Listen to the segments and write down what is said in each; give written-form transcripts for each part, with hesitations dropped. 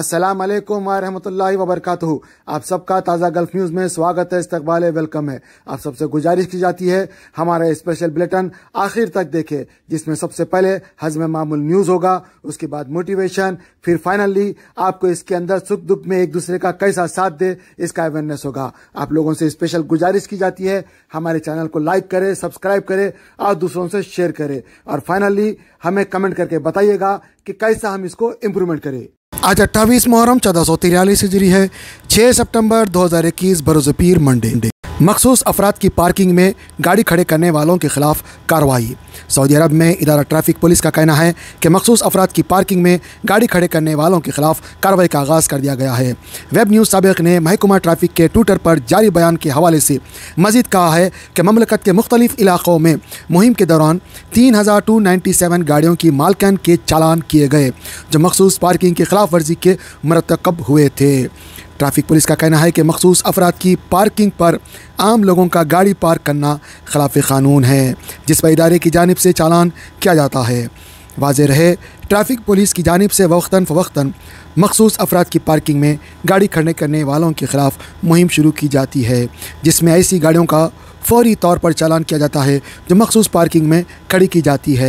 अस्सलाम वालेकुम वरहमतुल्लाहि वबरकातुहू। आप सबका ताज़ा गल्फ न्यूज़ में स्वागत है, इस्तकबाल है, वेलकम है। आप सबसे गुजारिश की जाती है हमारा स्पेशल बुलेटिन आखिर तक देखें, जिसमें सबसे पहले हज़्म मामूल न्यूज़ होगा, उसके बाद मोटिवेशन, फिर फाइनली आपको इसके अंदर सुख दुख में एक दूसरे का कैसा साथ दे इसका अवेयरनेस होगा। आप लोगों से स्पेशल गुजारिश की जाती है हमारे चैनल को लाइक करें, सब्सक्राइब करें और दूसरों से शेयर करें, और फाइनली हमें कमेंट करके बताइएगा कि कैसा हम इसको इम्प्रूवमेंट करें। आज 28 मुहर्रम 1443 हिजरी है, 6 सितंबर 2021 बरोज़ पीर मंडे। मखसूस अफराद की पार्किंग में गाड़ी खड़े करने वालों के खिलाफ कार्रवाई। सऊदी अरब में इदारा ट्रैफिक पुलिस का कहना है कि मखसूस अफराद की पार्किंग में गाड़ी खड़े करने वालों के खिलाफ कार्रवाई का आगाज़ कर दिया गया है। वेब न्यूज़ साबिक ने महकुमा ट्रैफिक के ट्विटर पर जारी बयान के हवाले से मजीद कहा है कि ममलकत के मुख्तलिफ इलाक़ों में मुहिम के दौरान 3297 गाड़ियों की मालकान के चालान किए गए, जो मखसूस पार्किंग की खिलाफ वर्जी के मरतकब हुए थे। ट्रैफिक पुलिस का कहना है कि मखसूस अफराद की पार्किंग पर आम लोगों का गाड़ी पार्क करना खिलाफ कानून है, जिस पर इदारे की जानिब से चालान किया जाता है। वाज़े रहे, ट्रैफिक पुलिस की जानिब से वक्तन फ़वक्तन मखसूस अफराद की पार्किंग में गाड़ी खड़े करने वालों के ख़िलाफ़ मुहिम शुरू की जाती है, जिसमें ऐसी गाड़ियों का फौरी तौर पर चालान किया जाता है जो मखसूस पार्किंग में खड़ी की जाती है।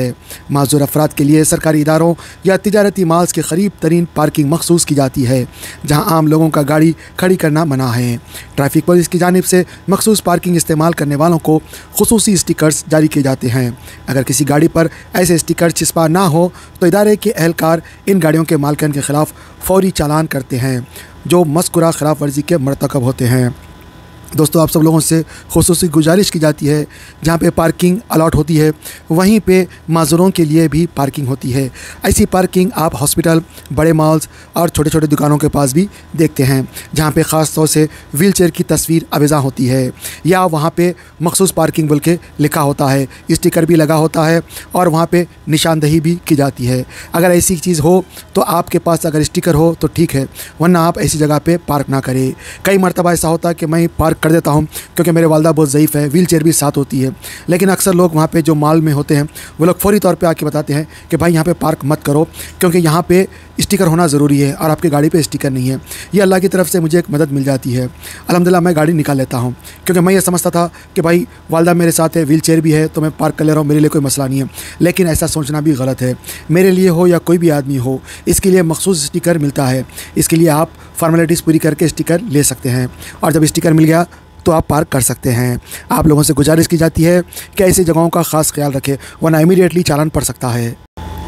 माजूर अफराद के लिए सरकारी इदारों या तिजारती माल्स के करीब तरीन पार्किंग मखसूस की जाती है, जहां आम लोगों का गाड़ी खड़ी करना मना है। ट्रैफिक पुलिस की जानिब से मखसूस पार्किंग इस्तेमाल करने वालों को खुसूसी स्टिकर्स जारी किए जाते हैं। अगर किसी गाड़ी पर ऐसे स्टिकर चिपका ना हो तो इदारे के एहलकार इन गाड़ियों के मालकन के खिलाफ फौरी चालान करते हैं, जो मस्कुरा खिलाफ वर्जी के मरतकब होते हैं। दोस्तों, आप सब लोगों से खुसूसी गुजारिश की जाती है, जहाँ पे पार्किंग अलाट होती है वहीं पे माजूरों के लिए भी पार्किंग होती है। ऐसी पार्किंग आप हॉस्पिटल, बड़े मॉल्स और छोटे छोटे दुकानों के पास भी देखते हैं, जहाँ पे ख़ास तौर से व्हीलचेयर की तस्वीर अवेज़ा होती है, या वहाँ पे मखसूस पार्किंग बोल के लिखा होता है, स्टिकर भी लगा होता है और वहाँ पर निशानदेही भी की जाती है। अगर ऐसी चीज़ हो तो आपके पास अगर स्टिकर हो तो ठीक है, वरना आप ऐसी जगह पर पार्क ना करें। कई मरतबा ऐसा होता है कि मैं पार्क कर देता हूं क्योंकि मेरे वालदा बहुत ज़ईफ़ है, व्हीलचेयर भी साथ होती है, लेकिन अक्सर लोग वहां पे जो मॉल में होते हैं वो लोग फौरी तौर पे आके बताते हैं कि भाई यहां पे पार्क मत करो क्योंकि यहां पे स्टिकर होना ज़रूरी है और आपकी गाड़ी पे स्टिकर नहीं है। ये अल्लाह की तरफ से मुझे एक मदद मिल जाती है, अल्हम्दुलिल्लाह मैं गाड़ी निकाल लेता हूँ, क्योंकि मैं ये समझता था कि भाई वालदा मेरे साथ है, व्हीलचेयर भी है, तो मैं पार्क कर ले रहा हूँ, मेरे लिए कोई मसला नहीं है। लेकिन ऐसा सोचना भी गलत है, मेरे लिए हो या कोई भी आदमी हो, इसके लिए मखसूस स्टिकर मिलता है। इसके लिए आप फॉर्मेलिटीज़ पूरी करके स्टिकर ले सकते हैं, और जब स्टिकर मिल गया तो आप पार्क कर सकते हैं। आप लोगों से गुजारिश की जाती है कि ऐसी जगहों का ख़ास ख्याल रखें, वरना इमीडिएटली चालान पड़ सकता है।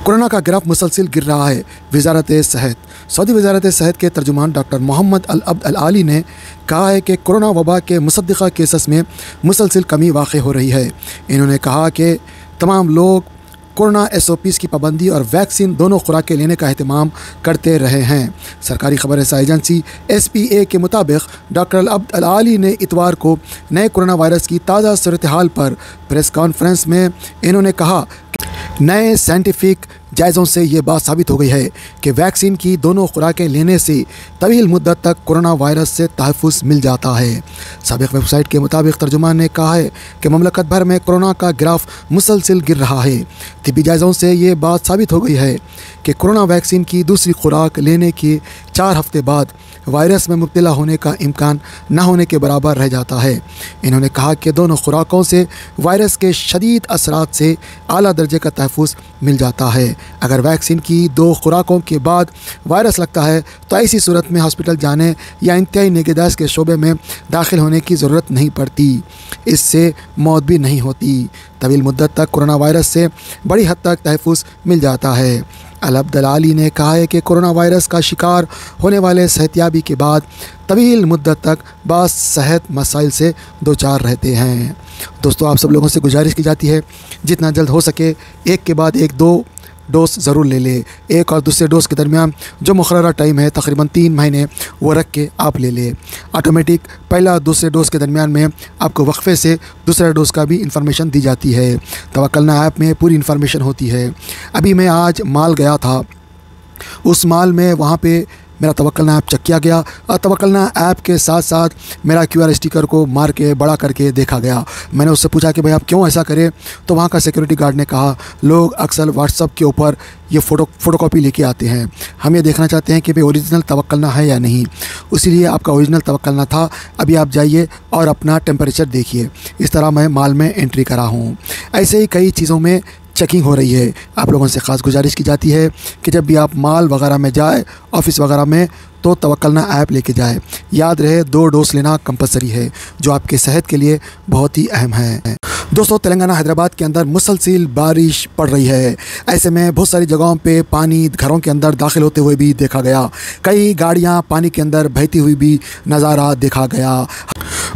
कोरोना का ग्राफ मुसलसिल गिर रहा है। वजारत सेहत, सऊदी वजारत सेहत के तर्जुमान डॉक्टर मोहम्मद अल-अब्द अल-आली ने कहा है कि कोरोना वबा के मुसद्दिक़ा केसेस में मुसलसिल कमी वाक़ हो रही है। इन्होंने कहा कि तमाम लोग कोरोना SOPs की पाबंदी और वैक्सीन दोनों खुराकें लेने का अहतमाम करते रहे हैं। सरकारी खबर रसा एजेंसी SPA के मुताबिक डॉक्टर अल-अब्द अल-आली ने इतवार को नए कोरोना वायरस की ताज़ा सूरत हाल पर प्रेस कॉन्फ्रेंस में इन्होंने कहा, नए साइंटिफिक जायज़ों से ये बात साबित हो गई है कि वैक्सीन की दोनों खुराकें लेने से तवील मुद्दत तक कोरोना वायरस से तहफ़ुज़ मिल जाता है। साबिक़ वेबसाइट के मुताबिक तर्जुमान ने कहा है कि ममलकत भर में कोरोना का ग्राफ मुसलसिल गिर रहा है। तिब्बी जायज़ों से ये बात साबित हो गई है कि कोरोना वैक्सीन की दूसरी खुराक लेने के 4 हफ्ते बाद वायरस में मुब्तला होने का इम्कान न होने के बराबर रह जाता है। इन्होंने कहा कि दोनों खुराकों से वायरस के शदीद असरात से आला दर्जे का तहफ़ुज़ मिल जाता है। अगर वैक्सीन की 2 खुराकों के बाद वायरस लगता है तो ऐसी सूरत में हॉस्पिटल जाने या इंतहाई निगहदाश्त के शोबे में दाखिल होने की ज़रूरत नहीं पड़ती, इससे मौत भी नहीं होती। तवील मुद्दत तक कोरोना वायरस से बड़ी हद तक तहफ़ुज़ मिल जाता है। अल-अब्द अल-आली ने कहा है कि कोरोना वायरस का शिकार होने वाले सेहतियाबी के बाद तवील मुद्दत तक बास सेहत मसाइल से दो चार रहते हैं। दोस्तों, आप सब लोगों से गुजारिश की जाती है जितना जल्द हो सके एक के बाद एक 2 डोज ज़रूर ले लें। एक और दूसरे डोज के दरमियान जो मुकर्रर टाइम है तकरीबन 3 महीने, वो रख के आप ले लें। ऑटोमेटिक पहला और दूसरे डोज के दरमियान में आपको वक्फे से दूसरा डोज का भी इंफॉर्मेशन दी जाती है। तवक्कलना ऐप में पूरी इंफॉर्मेशन होती है। अभी मैं आज माल गया था, उस माल में वहाँ पे मेरा तवक्कलना ऐप चेक किया गया और तवक्कलना ऐप के साथ साथ मेरा QR स्टिकर को मार के बड़ा करके देखा गया। मैंने उससे पूछा कि भाई आप क्यों ऐसा करें, तो वहाँ का सिक्योरिटी गार्ड ने कहा लोग अक्सर व्हाट्सअप के ऊपर ये फोटोकॉपी लेके आते हैं, हम ये देखना चाहते हैं कि भाई ओरिजिनल तवक्कलना है या नहीं, इसीलिए आपका ओरिजिनल तवक्कलना था, अभी आप जाइए और अपना टेम्परेचर देखिए। इस तरह मैं माल में एंट्री करा हूँ। ऐसे ही कई चीज़ों में चेकिंग हो रही है। आप लोगों से ख़ास गुजारिश की जाती है कि जब भी आप माल वगैरह में जाए, ऑफ़िस वगैरह में, तो तवक्कलना ऐप लेके जाए। याद रहे 2 डोज लेना कंपलसरी है, जो आपके सेहत के लिए बहुत ही अहम है। दोस्तों, तेलंगाना हैदराबाद के अंदर मुसलसिल बारिश पड़ रही है। ऐसे में बहुत सारी जगहों पे पानी घरों के अंदर दाखिल होते हुए भी देखा गया, कई गाड़ियां पानी के अंदर बहती हुई भी नज़ारा देखा गया।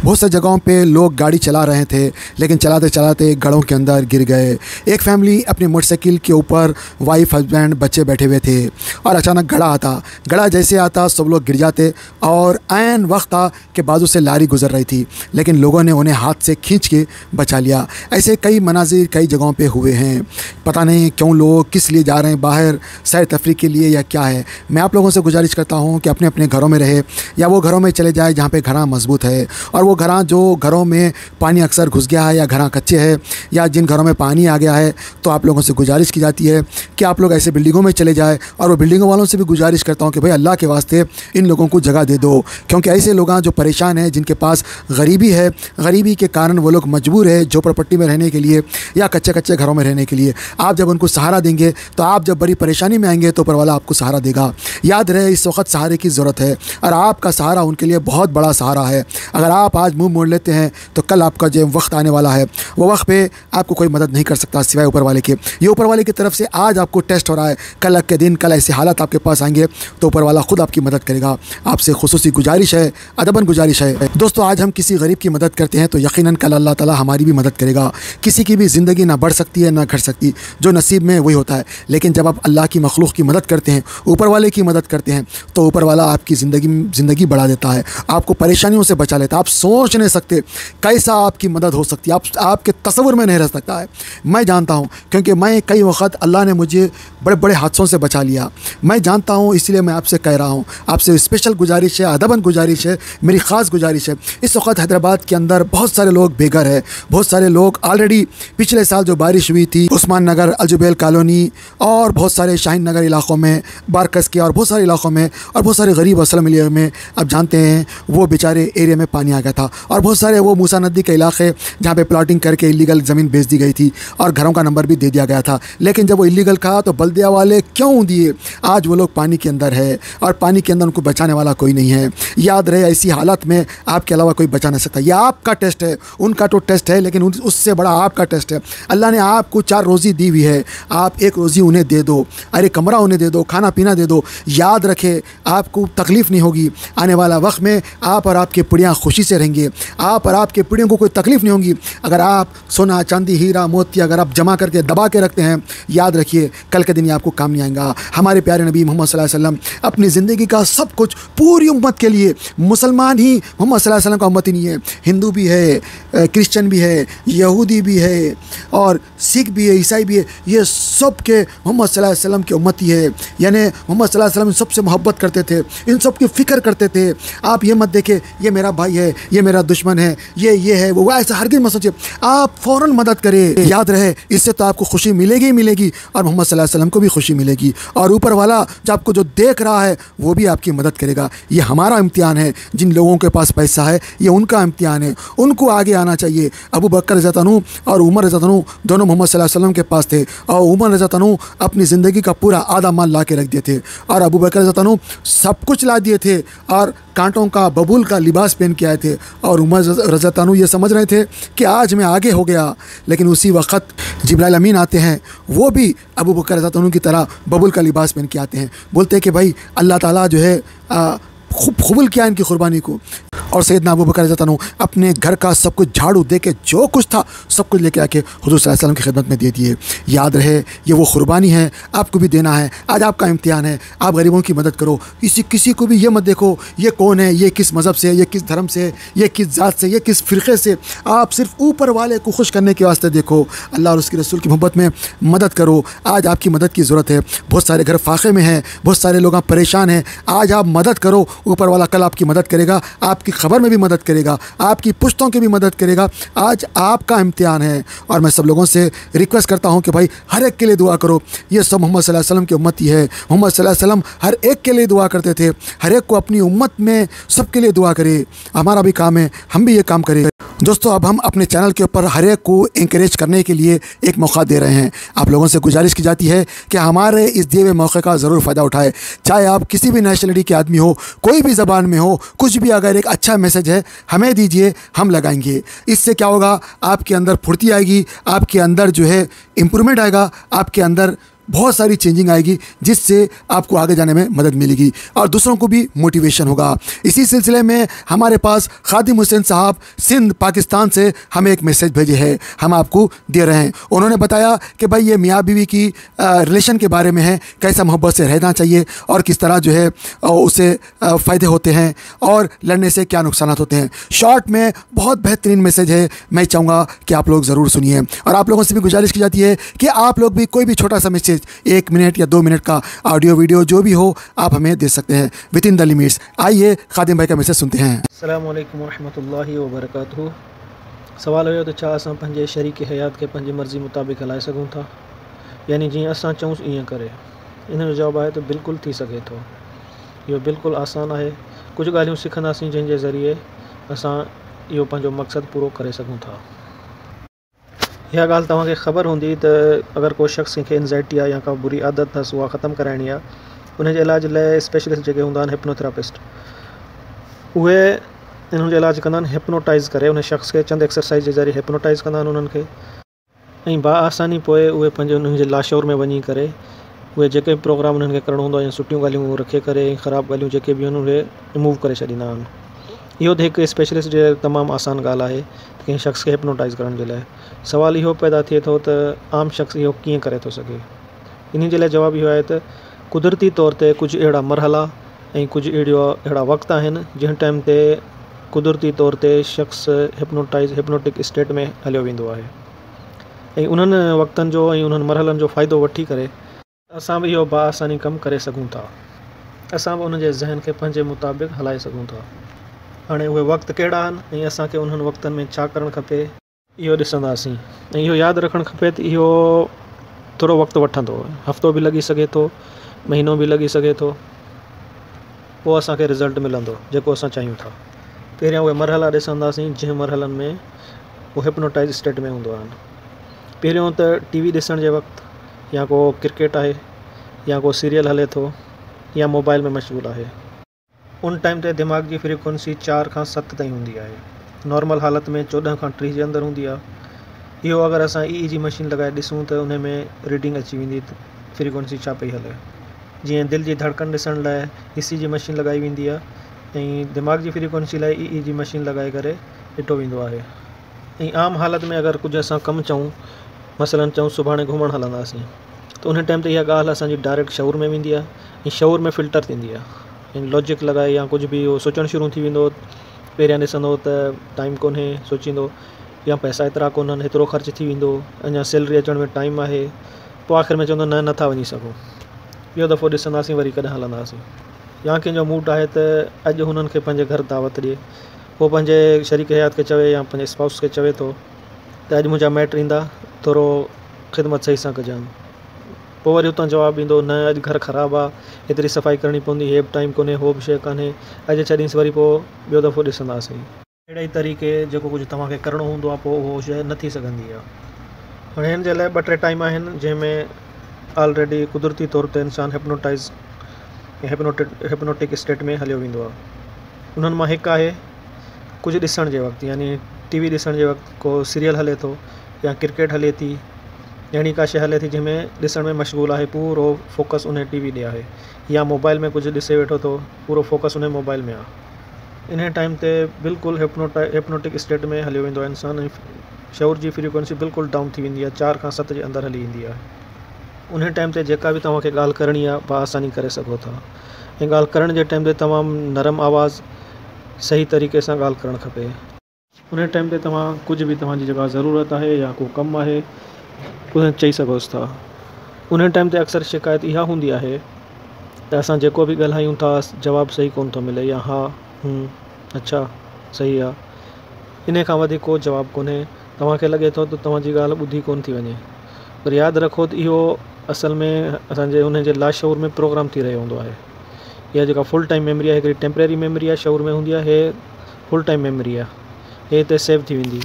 बहुत सारी जगहों पे लोग गाड़ी चला रहे थे लेकिन चलाते चलाते गड़ों के अंदर गिर गए। एक फैमिली अपनी मोटरसाइकिल के ऊपर वाइफ, हस्बैंड, बच्चे बैठे हुए थे और अचानक गड़ा आता। गड़ा जैसे आता सब लोग गिर जाते और ऐन वक्त था कि बाजू से लारी गुजर रही थी लेकिन लोगों ने उन्हें हाथ से खींच के बचा लिया। ऐसे कई मनाजिर कई जगहों पे हुए हैं। पता नहीं क्यों लोग किस लिए जा रहे हैं बाहर, सैर तफरी के लिए या क्या है। मैं आप लोगों से गुजारिश करता हूँ कि अपने अपने घरों में रहे या वो घरों में चले जाए जहाँ पर घरां मजबूत है, और वो घरां जो घरों में पानी अक्सर घुस गया है या घरां कच्चे है या जिन घरों में पानी आ गया है, तो आप लोगों से गुजारिश की जाती है कि आप लोग ऐसे बिल्डिंगों में चले जाए। और वो बिल्डिंगों वालों से भी गुजारिश करता हूँ कि भाई अल्लाह के वास्ते इन लोगों को जगह दे दो, क्योंकि ऐसे लोग जो परेशान हैं, जिनके पास गरीबी है, गरीबी के कारण वो लोग मजबूर है झोपड़पट्टी में रहने के लिए या कच्चे कच्चे घरों में रहने के लिए। आप जब उनको सहारा देंगे तो आप जब बड़ी परेशानी में आएंगे तो ऊपरवाला आपको सहारा देगा। याद रहे इस वक्त सहारे की ज़रूरत है और आपका सहारा उनके लिए बहुत बड़ा सहारा है। अगर आप आज मुँह मोड़ लेते हैं तो कल आपका जो वक्त आने वाला है वो वक्त पर आपको कोई मदद नहीं कर सकता सिवाय ऊपर वाले के। ये ऊपर वाले की तरफ से आज आपको टेस्ट हो रहा है, कल के दिन कल ऐसे हालात आपके पास आएंगे तो ऊपर वाला खुद आपकी मदद करेगा। आपसे खुसूसी गुजारिश है, अदबन गुजारिश है। दोस्तों, आज हम किसी गरीब की मदद करते हैं तो यकीनन कल अल्लाह ताला हमारी भी मदद करेगा। किसी की भी ज़िंदगी ना बढ़ सकती है ना घट सकती, जो नसीब में वही होता है। लेकिन जब आप अल्लाह की मखलूक़ की मदद करते हैं, ऊपर वाले की मदद करते हैं, तो ऊपर वाला आपकी ज़िंदगी बढ़ा देता है, आपको परेशानियों से बचा लेता है। आप सोच नहीं सकते कैसा आपकी मदद हो सकती है, आपके तस्वुर में नहीं रह सकता है। मैं जानता हूँ क्योंकि मैं कई वक्त अल्लाह ने मुझे बड़े बड़े हादसों से बचा लिया। मैं जानता हूँ, इसलिए मैं आपसे कह रहा हूँ, आपसे स्पेशल गुजारिश है, अदबन गुजारिश है, मेरी ख़ास गुजारिश है। इस वक्त हैदराबाद के अंदर बहुत सारे लोग बेघर है। बहुत सारे लोग ऑलरेडी पिछले साल जो बारिश हुई थी उस्मान नगर, अलजुबैल कॉलोनी और बहुत सारे शाहीन नगर इलाक़ों में, बारकस के और बहुत सारे इलाक़ों में और बहुत सारे गरीब असलम एरिया में, आप जानते हैं वो बेचारे एरिया में पानी आ गया था। और बहुत सारे वो मूसा नदी के इलाके जहाँ पर प्लाटिंग करके इलीगल ज़मीन बेच दी गई थी और घरों का नंबर भी दे दिया गया था। लेकिन जब वो इलीगल कहा तो बल्दिया वाले क्यों दिए, आज वो लोग पानी के अंदर है और पानी के अंदर उनको बचाने वाला कोई नहीं है। याद रहे ऐसी हालत में आपके अलावा कोई बचा नहीं सकता। यह आपका टेस्ट है, उनका तो टेस्ट है लेकिन उससे बड़ा आपका टेस्ट है। अल्लाह ने आपको 4 रोज़ी दी हुई है, आप 1 रोज़ी उन्हें दे दो, अरे कमरा उन्हें दे दो, खाना पीना दे दो। याद रखें आपको तकलीफ़ नहीं होगी। आने वाला वक्त में आप और आपके पुड़ियाँ खुशी से रहेंगे, आप और आपके पुड़ियों को कोई तकलीफ़ नहीं होगी। अगर आप सोना चांदी हीरा मोती अगर आप जमा करके दबा के रखते हैं, याद रखिए कल के दिन ये आपको काम नहीं आएगा। हमारे प्यारे नबी मोहम्मद सल्लल्लाहु अलैहि वसल्लम अपनी ज़िंदगी का सब कुछ पूरी उम्मत के लिए, मुसलमान ही मोहम्मद सल्लल्लाहु अलैहि वसल्लम का उम्मत ही नहीं है, हिंदू भी है, क्रिश्चियन भी है, यहूदी भी है और सिख भी है, ईसाई भी है, ये सब के मोहम्मद सल्लल्लाहु अलैहि वसल्लम के उम्मती है। यानी मोहम्मद सल्लल्लाहु अलैहि वसल्लम इन सबसे मोहब्बत करते थे, इन सब की फ़िक्र करते थे। आप ये मत देखे ये मेरा भाई है, ये मेरा दुश्मन है, ये है वो ऐसा हरगिज़ मत सोचिए, आप फ़ौरन मदद करें। याद रहे इससे तो आपको खुशी मिलेगी मिलेगी और मोहम्मद सल्लल्लाहु अलैहि वसल्लम को भी खुशी मिलेगी और ऊपर वाला जो आपको जो देख रहा है वो भी आपकी मदद करेगा। ये हमारा इम्तिहान है। जिन लोगों के पास पैसा है ये उनका इम्तिहान है, उनको आगे आना चाहिए। अबू बकर रज़ी अल्लाहु अन्हु और उमर रज़ी अल्लाहु अन्हु दोनों मोहम्मद सल्लल्लाहु अलैहि वसल्लम के पास थे और उमर रज़ी अल्लाहु अन्हु अपनी ज़िंदगी का पूरा आधा माल ला के रख दिए थे और अबू बकर रज़ी अल्लाहु अन्हु सब कुछ ला दिए थे और कांटों का बबूल का लिबास पहन के आए थे और उमर रज़ी अल्लाहु अन्हु ये समझ रहे थे कि आज मैं आगे हो गया। लेकिन उसी वक्त जिब्राइल अमीन आते हैं, वो भी अबू बकर रज़ी अल्लाहु अन्हु की तरह बबूल का लिबास पहन के आते हैं। बोलते हैं कि भाई अल्लाह ताला जो है खूब किया इनकी कुर्बानी को। और सैयदना अबू बकर रज़ियल्लाहु अन्हु अपने घर का सब कुछ झाड़ू दे के जो कुछ था सब कुछ लेके आके हुज़ूर सल्लल्लाहु अलैहि वसल्लम की खिदमत में दे दिए। याद रहे ये वो कुर्बानी है, आपको भी देना है। आज आपका इम्तिहान है, आप गरीबों की मदद करो। इसी किसी को भी ये मत देखो ये कौन है, ये किस मज़हब से, ये किस धर्म से, ये किस ज़ात से, ये किस फ़िरक़े से। आप सिर्फ ऊपर वाले को खुश करने के वास्ते देखो, अल्लाह और उसके रसूल की मोहब्बत में मदद करो। आज आपकी मदद की ज़रूरत है, बहुत सारे घर फाक़े में हैं, बहुत सारे लोग आप परेशान हैं। आज आप मदद करो, ऊपर वाला कल आपकी मदद करेगा, आपकी खबर में भी मदद करेगा, आपकी पुश्तों की भी मदद करेगा। आज आपका इम्तिहान है और मैं सब लोगों से रिक्वेस्ट करता हूँ कि भाई हर एक के लिए दुआ करो। ये सब मोहम्मद सल्लल्लाहु अलैहि वसल्लम की उम्मत ही है। मोहम्मद सल्लल्लाहु अलैहि वसल्लम हर एक के लिए दुआ करते थे। हर एक को अपनी उम्मत में सबके लिए दुआ करे। हमारा भी काम है, हम भी ये काम करें। दोस्तों, अब हम अपने चैनल के ऊपर हर एक को इंकरेज करने के लिए एक मौका दे रहे हैं। आप लोगों से गुजारिश की जाती है कि हमारे इस दिए हुए मौके का ज़रूर फ़ायदा उठाए। चाहे आप किसी भी नेशनलिटी के आदमी हो, कोई भी ज़बान में हो, कुछ भी अगर एक अच्छा मैसेज है हमें दीजिए, हम लगाएंगे। इससे क्या होगा, आपके अंदर फुर्ती आएगी, आपके अंदर जो है इम्प्रूवमेंट आएगा, आपके अंदर बहुत सारी चेंजिंग आएगी जिससे आपको आगे जाने में मदद मिलेगी और दूसरों को भी मोटिवेशन होगा। इसी सिलसिले में हमारे पास खादिम हुसैन साहब सिंध पाकिस्तान से हमें एक मैसेज भेजे हैं, हम आपको दे रहे हैं। उन्होंने बताया कि भाई ये मियाँ बीवी की रिलेशन के बारे में है, कैसा मोहब्बत से रहना चाहिए और किस तरह जो है उसे फ़ायदे होते हैं और लड़ने से क्या नुकसान होते हैं। शॉर्ट में बहुत बेहतरीन मैसेज है, मैं चाहूँगा कि आप लोग ज़रूर सुनिए। और आप लोगों से भी गुजारिश की जाती है कि आप लोग भी कोई भी छोटा सा मैसेज 1 मिनट या 2 मिनट का ऑडियो वीडियो जो भी हो आप हमें दे सकते हैं विद इन द लिमिट्स। आइए खादिम भाई का मैसेज सुनते हैं। अस्सलाम वालेकुम रहमतुल्लाहि व बरकातहू। सवाल हुयो तो छा असां पंहिंजे शरीक हयात के पंहिंजी मर्ज़ी मुताबिक़ हलाए सकूं था, यानी जीअं असां चऊंसि ईअं करे। इनजो जवाबु आहे तो बिल्कुलु थी सघे थो। इहो बिल्कुलु आसान आहे। कुझु ॻाल्हियूं सिखंदासीं जंहिंजे ज़रिए असां इहो पंहिंजो मक़सदु पूरो करे सकूं था। इहा ॻाल्हि तव्हांखे ख़बर हूंदी त अगरि को शख़्स कंहिंखे एंज़ाइटी आहे या का बुरी आदत अथसि उहा ख़तमु कराइणी आहे, उनजे इलाज लाइ स्पेशलिस्ट जेके हूंदा आहिनि हिप्नोथेरापिस्ट, उहे इन्हनि जो इलाजु कंदा आहिनि। हिप्नोटाइज़ करे उन शख़्स खे चंद एक्सरसाइज़ जे ज़रिए हिप्नोटाइज़ कंदा आहिनि उन्हनि खे, ऐं बाआसानी पोइ उहे पंहिंजे उन्हनि जे लाशौर में वञी करे उहे जेके बि प्रोग्राम उन्हनि खे करिणो हूंदो आहे या सुठियूं ॻाल्हियूं रखे करे ख़राबु ॻाल्हियूं जेके बि आहिनि उहे रिमूव करे छॾींदा आहिनि। इहो त हिकु स्पेशलिस्ट जे तमामु आसान ॻाल्हि आहे कंहिं शख़्स खे हिप्नोटाइज़ करण जे लाइ। सुवाल इहो पैदा थिए थो त आम शख़्स इहो कीअं करे थो सघे। इन जे लाइ जवाबु इहो आहे त कुदरती तौर ते कुझु अहिड़ा मरहला ऐं कुझु अहिड़ा वक़्त आहिनि जंहिं टाइम ते कुदरती तौर ते शख़्स हिप्नोटिक स्टेट में हलियो वेंदो आहे, ऐं उन्हनि वक़्तनि जो ऐं उन्हनि मरहलनि जो फ़ाइदो वठी करे असां बि इहो बाआसानी कमु करे सघूं था। असां बि उन जे ज़हन खे पंहिंजे मुताबिक़ हलाए सघूं था। हाणे उहे वक़्त कहिड़ा आहिनि ऐं असांखे उन्हनि वक़्तनि में छा करणु खपे इहो ॾिसंदासीं, ऐं इहो यादि रखणु खपे त इहो थोरो वक़्तु वठंदो। हफ़्तो बि लॻी सघे थो, महीनो बि लॻी सघे थो, पोइ असांखे रिज़ल्ट मिलंदो जेको असां चाहियूं था। पहिरियां उहे मरहला ॾिसंदासीं जंहिं मरहलनि में उहे हिप्नोटाइज़ स्टेट में हूंदो आहिनि। पहिरियों त टीवी ॾिसण जे वक़्तु या को क्रिकेट आहे या को सीरियल हले थो या मोबाइल में मशगूल आहे, उन टाइम ते दिमाग़ जी फ्रीक्वेंसी 4 खां 7 ताईं हूंदी आहे। नॉर्मल हालत में 14 खां 30 जे अंदर हूंदी आहे। इहो अगरि असां ई जी मशीन लॻाए ॾिसूं त उन में रीडिंग अची वेंदी फ्रीक्वेंसी छा पई हले। जीअं दिलि जी धड़कन ॾिसण लाइ ईसी जी मशीन लॻाई वेंदी आहे, ऐं दिमाग़ जी फ्रीक्वेंसी लाइ ई जी मशीन लॻाए करे ॾिठो वेंदो आहे। ऐं आम हालत में अगरि कुझु असां कमु चऊं, मसलन चऊं सुभाणे घुमणु हलंदासीं, त उन टाइम ते इहा ॻाल्हि असांजी डायरेक्ट शऊर में वेंदी आहे ऐं शऊर में फिल्टर थींदी आहे। लॉजिक लॻाए या कुझु बि उहो सोचणु शुरू थी वेंदो। पहिरियां ॾिसंदो त टाइम कोन्हे, सोचींदो या पैसा एतिरा कोन्हनि, हेतिरो ख़र्चु थी वेंदो, अञा सैलरी अचण में टाइम आहे, पोइ आख़िर में चवंदो न नथा वञी सघूं। ॿियो दफ़ो ॾिसंदासीं, वरी कॾहिं हलंदासीं। या कंहिंजो मूड आहे त अॼु हुननि खे पंहिंजे घर दावत ॾिए, पोइ पंहिंजे शरीक हयात खे चवे या पंहिंजे स्पाउस खे चवे थो त अॼु मुंहिंजा माइट ईंदा, थोरो ख़िदमत सही सां कजानि। पोइ वरी हुतां जवाबु ईंदो न अॼु घर ख़राबु आहे, हेतिरी सफ़ाई करणी पवंदी, हे बि टाइम कोन्हे, हो बि शइ कान्हे, अॼु छॾींसि, वरी पोइ ॿियो दफ़ो ॾिसंदासीं। अहिड़े ई तरीक़े जेको कुझु तव्हांखे करिणो हूंदो आहे पोइ उहो शइ न थी सघंदी आहे। हाणे हिन जे लाइ 2-3 टाइम आहिनि जंहिंमें ऑलरेडी कुदरती तौर ते इंसानु हिप्नोटिक स्टेट में हलियो वेंदो आहे। उन्हनि मां हिकु आहे कुझु ॾिसण जे वक़्तु, यानी टी वी ॾिसण जे वक़्तु को सीरियल हले थो या क्रिकेट हले थी यानी का शहल थी जंहिंमें दिसण में मशगूल है, पूरो फोकस उन्हें टीवी दे है या मोबाइल में कुछ दिसे वेठो तो पूरो फोकस उन्हें मोबाइल में आ। इन्हें टाइम ते बिल्कुल हिप्नोटिक स्टेट में हलियो वेंदो आहे इंसान, शऊर की फ्रीक्वेंसी बिल्कुल डाउन थी वेंदी आहे, 4 खां 7 के अंदर हली ईंदी आहे। उन्हें टाइम ते जेका भी तव्हांखे ॻाल्हि करणी आहे बाआसानी करे सघो था। ऐं ॻाल्हि करण जे टाइम ते तमाम नरम आवाज़ सही तरीक़े से ॻाल्हि करणु खपे। उन टाइम ते तव्हां कुझु बि तव्हांजी जेका ज़रूरत आहे या को कमु आहे उन्हें चई सघोसि था। उन टाइम ते अक्सर शिकायत इहा हूंदी आहे त असां जेको बि ॻाल्हायूं था जवाबु सही कोन थो मिले, या हा अच्छा सही आ, इन खां वधीक को जवाबु कोन्हे। तव्हांखे लॻे थो त तव्हांजी ॻाल्हि ॿुधी कोन थी वञे, पर यादि रखो त इहो असल में असांजे उन जे लाशऊर में प्रोग्राम थी रहियो हूंदो आहे। इहा जेका फुल टाइम मेमरी आहे, हिकिड़ी टेम्परेरी मेमरी आहे शऊर में हूंदी आहे, फुल टाइम मेमरी आहे, हे हिते सेव थी वेंदी।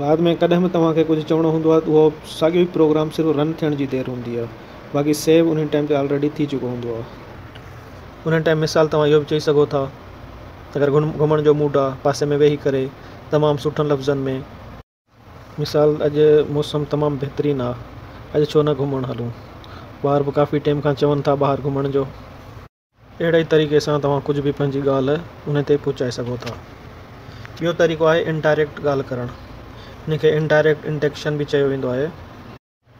बाद में कॾहिं बि तव्हांखे कुझु चवणो हूंदो आहे त उहो साॻियो ई प्रोग्राम सिर्फ़ु रन थियण जी देरि हूंदी आहे, बाक़ी सेव उन टाइम ते ऑलरेडी थी चुको हूंदो आहे। उन टाइम मिसाल तव्हां इहो बि चई सघो था त अगरि घुमण जो मूड आहे पासे में वेही करे तमामु सुठनि लफ़्ज़नि में, मिसाल अॼु मौसम तमामु बहितरीनु आहे, अॼु छो न घुमणु हलूं, ॿार बि काफ़ी टाइम खां चवनि था ॿाहिरि घुमण जो। अहिड़े ई तरीक़े सां तव्हां कुझु बि पंहिंजी ॻाल्हि उन ते पहुचाए सघो था। यो तरीक़ो आहे इनडायरेक्ट ॻाल्हि करणु, इनखे इनडायरेक्ट इंटेक्शन बि चयो वेंदो आहे।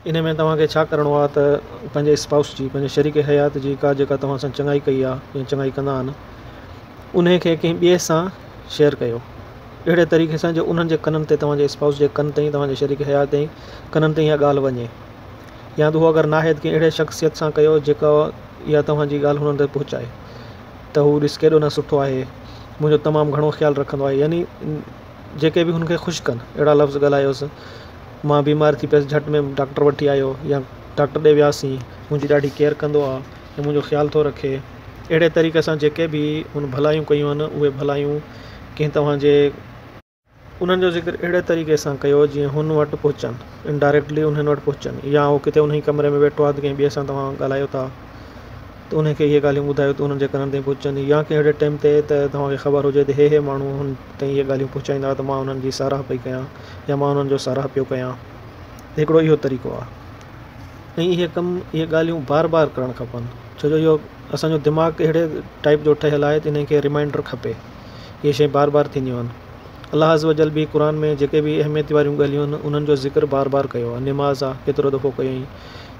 इन में तव्हांखे छा करिणो आहे त पंहिंजे स्पाउस जी, पंहिंजे शरीक हयात जी का जेका तव्हां सां चङाई कई आहे या चङाई कंदा आहिनि उन खे कंहिं ॿिए सां शेयर कयो, अहिड़े तरीक़े सां जो उन्हनि जे कननि ते, तव्हांजे स्पाउस जे कन ताईं, तव्हांजे शरीक हयात ताईं कननि ताईं इहा ॻाल्हि वञे। या त उहो अगरि नाहे कंहिं अहिड़े शख़्सियत सां कयो जेका इहा तव्हांजी ॻाल्हि हुननि ते पहुचाए त हू ॾिस केॾो न सुठो आहे, मुझे तमामु घणो ख़्यालु रखंदो आहे, यानी जेके बि हुनखे ख़ुशि कनि अहिड़ा लफ़्ज़ ॻाल्हायोसि। मां बीमार थी पियसि, झटि में डॉक्टर वठी आयो या डॉक्टर ॾे वियासीं, मुंहिंजी ॾाढी केयर कंदो आहे ऐं मुंहिंजो ख़्यालु थो रखे। अहिड़े तरीक़े सां जेके बि हुन भलायूं कयूं आहिनि उहे भलायूं कंहिं तव्हांजे उन्हनि जो ज़िक्र अहिड़े तरीक़े सां कयो जीअं हुन वटि पहुचनि, इनडायरेक्टली उन्हनि वटि पहुचनि। या उहो किथे उन ई कमरे में वेठो आहे त कंहिं ॿिए सां तव्हां ॻाल्हायो था तो उनखे इहे ॻाल्हियूं ॿुधायो त उन्हनि जे कननि ताईं पहुचंदी, या कंहिं अहिड़े टाइम ते त तव्हांखे ख़बर हुजे त हे हे माण्हू हुन ताईं इहे ॻाल्हियूं पहुचाईंदा त मां उन्हनि जी साराह पई कयां या मां उन्हनि जो साराह पियो कयां। हिकिड़ो इहो तरीक़ो आहे। ऐं इहे ॻाल्हियूं बार बार करणु खपनि, छो जो इहो असांजो दिमाग़ु अहिड़े टाइप जो ठहियलु आहे त इनखे रिमाइंडर खपे, इहे शइ बार बार थींदियूं आहिनि। अल्लाह अज़्वजल बि क़ुर में जेके बि अहमियत वारियूं ॻाल्हियूं आहिनि उन्हनि जो ज़िक्र बार बार कयो आहे। निमाज़ आहे, केतिरो दफ़ो कयईं,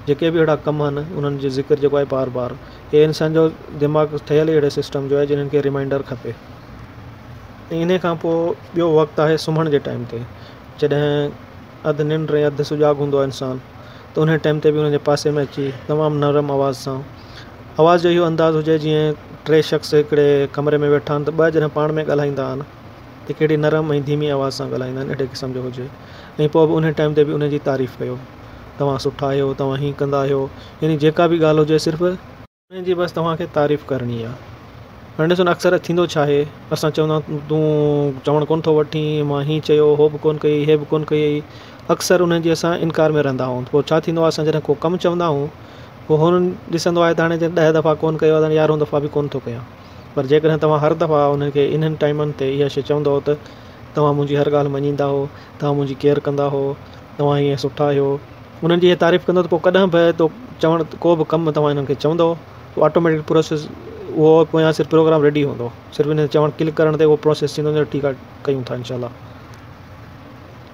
जेके बि अहिड़ा कम आहिनि उन्हनि जो ज़िक्र जेको आहे बार बार। हे इंसान जो दिमाग़ ठहियलु अहिड़े सिस्टम जो आहे जिन्हनि खे रिमाइंडर खपे। ऐं इन खां पोइ ॿियो वक़्तु आहे सुम्हण जे टाइम ते, जॾहिं अधु निंड ऐं अधु सुजाॻ हूंदो आहे इंसान त उन टाइम ते बि उन जे पासे में अची तमामु नरम आवाज़ सां, आवाज़ जो इहो अंदाज़ हुजे जीअं टे शख़्स हिकिड़े कमरे में वेठा आहिनि त ॿ जॾहिं पाण में ॻाल्हाईंदा आहिनि त कहिड़ी नरम ऐं धीमी आवाज़ सां ॻाल्हाईंदा आहिनि, अहिड़े क़िस्म जो हुजे। ऐं पोइ बि उन टाइम ते बि उन जी तारीफ़ कयो, तव्हां सुठा आहियो, तव्हां हीअं कंदा आहियो, यानी जेका बि ॻाल्हि हुजे सिर्फ़ु उन जी बसि तव्हांखे तारीफ़ करणी आहे। हाणे ॾिसो न अक्सर थींदो छा आहे, असां चवंदा तूं चवणु कोन थो वठी, मां हीअं चयो, हो बि कोन कई, हे बि कोन कई, अक्सर उन जी असां इनकार में रहंदा आहियूं। पोइ छा थींदो आहे, असां जॾहिं को कमु चवंदा आहियूं पोइ हुननि ॾिसंदो आहे त हाणे 10 दफ़ा कोन कयो आहे, 11हों दफ़ा बि कोन थो कयां। पर जेकॾहिं तव्हां हर दफ़ा हुनखे इन्हनि टाइमनि ते इहा शइ चवंदो त तव्हां मुंहिंजी हर ॻाल्हि मञींदा हो, तव्हां मुंहिंजी केयर कंदा हो, तव्हां हीअं सुठा आहियो, उन्हनि जी इहा तारीफ़ कंदो त पोइ कॾहिं बि तो चवण को बि कमु तव्हां हिननि खे चवंदो ऑटोमेटिक प्रोसेस उहो पोयां सिर्फ़ु प्रोग्राम रेडी हूंदो, सिर्फ़ु हिन चवणु क्लिक करण ते उहो प्रोसेस थींदो, ठीकु आहे कयूं था इंशाल्लाह,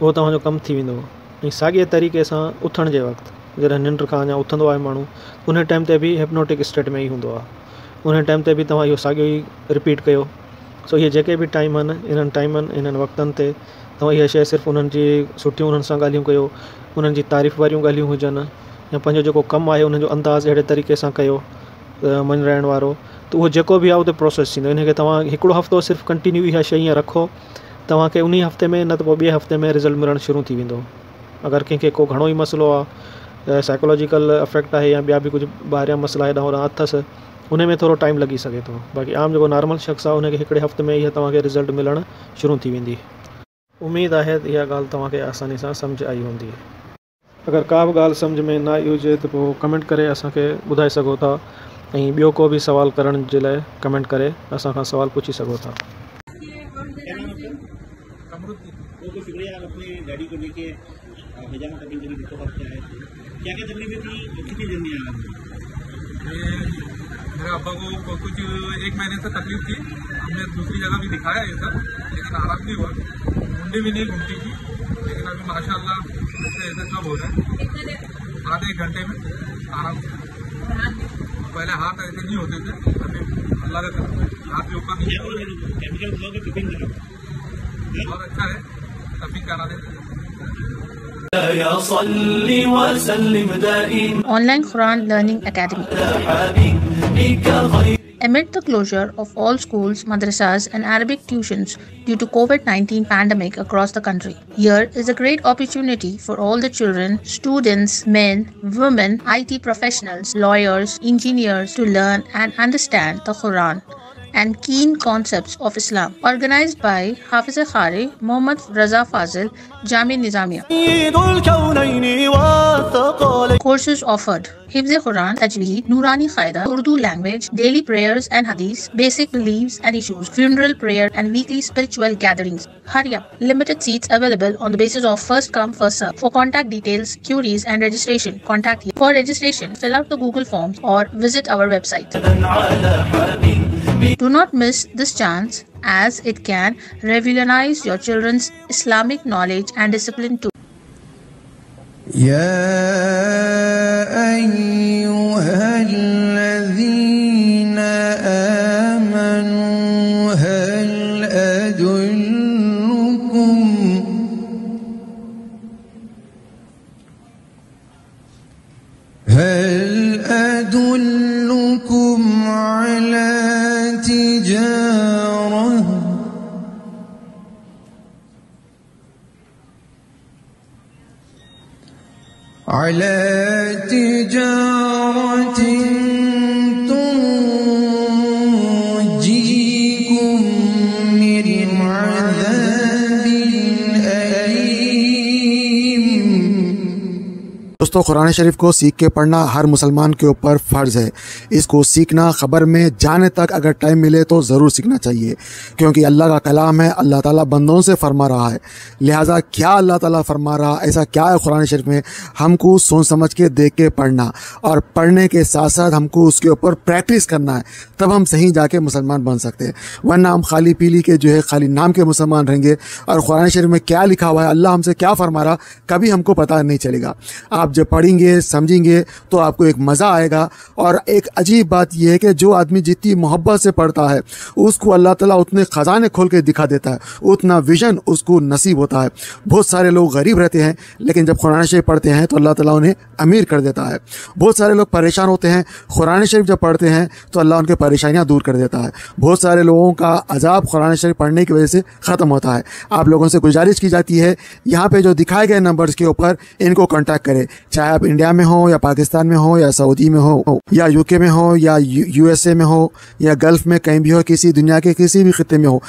उहो तव्हांजो कमु थी वेंदो। ऐं साॻिए तरीक़े सां उथण जे वक़्तु जॾहिं निंड खां अञा उथंदो आहे माण्हू उन टाइम ते बि हिप्नोटिक स्टेट में ई हूंदो आहे, उन टाइम ते बि तव्हां इहो साॻियो ई रिपीट कयो। सो इहे जेके बि टाइम आहिनि इन्हनि वक़्तनि ते तव्हां इहा शइ सिर्फ़ु उन्हनि जी सुठियूं उन्हनि सां ॻाल्हियूं कयो, उन्हनि जी तारीफ़ वारियूं ॻाल्हियूं हुजनि, या पंहिंजो जेको कमु आहे उनजो अंदाज़ अहिड़े तरीक़े सां कयो मन रहण वारो, त उहो जेको बि आहे उते प्रोसेस थींदो। इनखे तव्हां हिकिड़ो हफ़्तो सिर्फ़ु कंटिन्यू इहा शइ ईअं रखो, तव्हांखे उन हफ़्ते में न त पोइ ॿिए हफ़्ते में रिज़ल्ट मिलणु शुरू थी वेंदो। अगरि कंहिंखे को घणो ई मसइलो आहे, साइकोलॉजिकल अफेक्ट आहे या ॿिया बि कुझु ॿाहिरियां मसइला हेॾां होॾां अथसि, उन में थोरो टाइम लॻी सघे थो, बाक़ी आम जेको नॉर्मल शख़्स आहे उनखे हिकिड़े हफ़्ते में इहा तव्हांखे रिज़ल्ट मिलणु शुरू थी वेंदी। उम्मीद आहे त इहा ॻाल्हि तव्हांखे आसानी सां सम्झ आई हूंदी। अगरि का बि ॻाल्हि सम्झ में न आई हुजे त पोइ कमेंट करे असांखे ॿुधाए सघो था, ऐं ॿियो को बि सुवाल करण जे लाइ कमेंट करे असांखां सुवाल पुछी सघो था। हजारों तकलीफों में बच्चों का क्या है, क्या क्या तकलीफें थी, कितनी जल्दी आया? मेरे अब्बा को कुछ एक महीने से तकलीफ थी, हमने दूसरी जगह भी दिखाया ये सब, लेकिन आराम नहीं हुआ, मुंडी भी नहीं घूमती थी, लेकिन अभी माशाल्लाह इससे ऐसा सब हो रहा है आधे एक घंटे में आराम। पहले हाथ ऐसे नहीं होते थे, अभी अल्लाह का करना है हाथ के ऊपर बहुत अच्छा है। Online Quran Learning Academy. Amid the closure of all schools, madrasas and Arabic tuitions due to COVID-19 pandemic across the country, here is a great opportunity for all the children, students, men, women, IT professionals, lawyers, engineers to learn and understand the Quran and keen concepts of Islam, organized by Hafiz al-Khari, Muhammad Raza Fazil, Jamil Nizamiya. Courses offered: Hifz Quran, Tajweed, Nurani Qaida, Urdu language, daily prayers and hadith, basic beliefs and issues, funeral prayer and weekly spiritual gatherings. Hurry up! Limited seats available on the basis of first come first serve. For contact details, queries and registration, contact here. For registration, fill out the Google forms or visit our website. Do not miss this chance, as it can revolutionize your children's Islamic knowledge and discipline too. على تجارة تنجيكم من عذاب أليم। दोस्तों, कुरान शरीफ को सीख के पढ़ना हर मुसलमान के ऊपर फ़र्ज़ है। इसको सीखना, ख़बर में जाने तक अगर टाइम मिले तो ज़रूर सीखना चाहिए, क्योंकि अल्लाह का कलाम है, अल्लाह ताला बंदों से फरमा रहा है। लिहाजा क्या अल्लाह ताला फरमा रहा, ऐसा क्या है कुरान शरीफ में, हमको सोच समझ के देख के पढ़ना, और पढ़ने के साथ साथ हमको उसके ऊपर प्रैक्टिस करना है, तब हम सही जाके मुसलमान बन सकते हैं। वरना हम खाली पीली के जो है खाली नाम के मुसलमान रहेंगे, और कुरान शरीफ में क्या लिखा हुआ है, अल्लाह हमसे क्या फरमा रहा, कभी हमको पता नहीं चलेगा। आप जब पढ़ेंगे समझेंगे तो आपको एक मज़ा आएगा। और एक अजीब बात यह है कि जो आदमी जितनी मोहब्बत से पढ़ता है उसको अल्लाह ताला उतने ख़जाने खोल के दिखा देता है, उतना विजन उसको नसीब होता है। बहुत सारे लोग गरीब रहते हैं, लेकिन जब कुरान शरीफ पढ़ते हैं तो अल्लाह ताला उन्हें अमीर कर देता है। बहुत सारे लोग परेशान होते हैं, कुरान शरीफ जब पढ़ते हैं तो अल्लाह उनकी परेशानियाँ दूर कर देता है। बहुत सारे लोगों का अजाब कुरान शरीफ पढ़ने की वजह से ख़त्म होता है। आप लोगों से गुजारिश की जाती है, यहाँ पर जो दिखाए गए नंबर्स के ऊपर इनको कॉन्टैक्ट करें, चाहे आप इंडिया में हो या पाकिस्तान में हो या सऊदी में हो या यूके में हो या यूएसए में हो या गल्फ़ में कहीं भी हो, किसी दुनिया के किसी भी खिते में हो।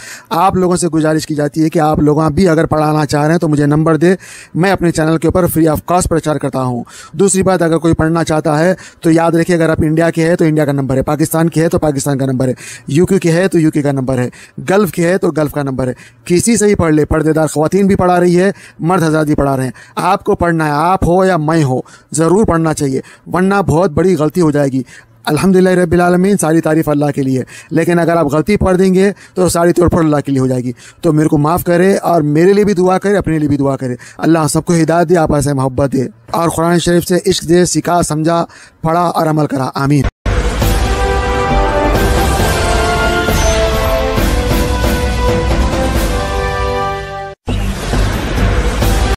आप लोगों से गुजारिश की जाती है कि आप लोग भी अगर पढ़ाना चाह रहे हैं तो मुझे नंबर दे, मैं अपने चैनल के ऊपर फ्री ऑफ कॉस्ट प्रचार करता हूं। दूसरी बात, अगर कोई पढ़ना चाहता है तो याद रखिए, अगर आप इंडिया के हैं तो इंडिया का नंबर है, पाकिस्तान के है तो पाकिस्तान का नंबर है, यूके के है तो यूके का नंबर है, गल्फ़ के है तो गल्फ़ का नंबर है। किसी से ही पढ़ ले, पर्देदार ख़वातीन भी पढ़ा रही है, मर्द हज़रात भी पढ़ा रहे हैं। आपको पढ़ना है, आप हो या मैं हो, ज़रूर पढ़ना चाहिए, वरना बहुत बड़ी गलती हो जाएगी। अल्हम्दुलिल्लाह रब्बिल आलमीन, सारी तारीफ़ अल्लाह के लिए, लेकिन अगर आप गलती पढ़ देंगे तो सारी तोड़ फोड़ अल्लाह के लिए हो जाएगी। तो मेरे को माफ़ करे और मेरे लिए भी दुआ करे, अपने लिए भी दुआ करे। अल्लाह सबको हिदायत दे, आप ऐसे मोहब्बत दे और कुरान शरीफ से इश्क दे, सिखा, समझा, पढ़ा और अमल करा। आमीन।